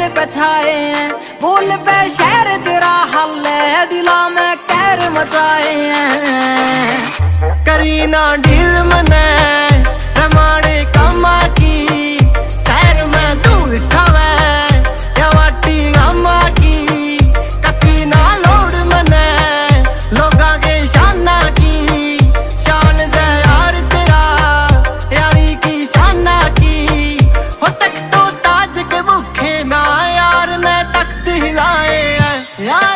पैर बछाए हैं, भूल पे शहर तेरा हल है, दिला में कैर मचाए हैं। करीना डील मने रमाने कमा की शहर में तू उठावे जवाटी अम्मा की ककी ना लोड मने लोगा के शाना की शान से यार तेरा यारी की शाना की हो तक तो ताज के भूखे ना यार ने तख्त हिलाए यार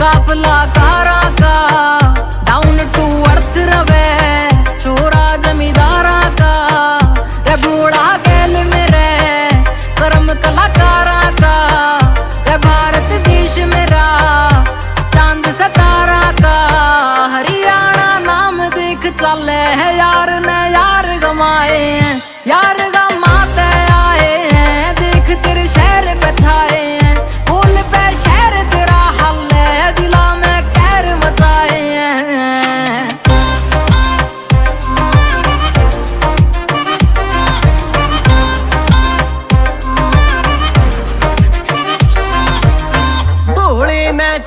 काफला कारा का डाउन टू अर्थ रवे छोरा जमींदारा का रे बूढ़ा गैल में रे कर्म कलाकारा का रे भारत देश मेरा चांद सतारा का हरियाणा नाम देख चले है यार ने यार गमाए हैं यार गमाते आए हैं देख तेरे शहर बछाए हैं भूल पे शहर तेरा हल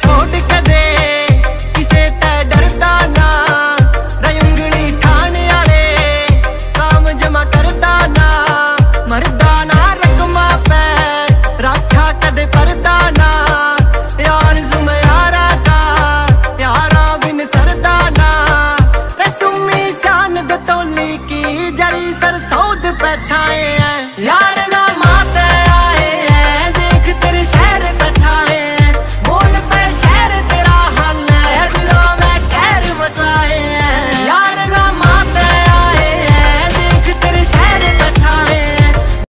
छोड़ के दे किसे ते डरदा ना रे उंगली ठाने आले काम जमा करदा ना मरदा ना रकमा पे राखा कदे परदा ना यार जुम यारा का यारा बिन सरदा ना रसूमी शान दतोली की जरी सरसौद पछाए।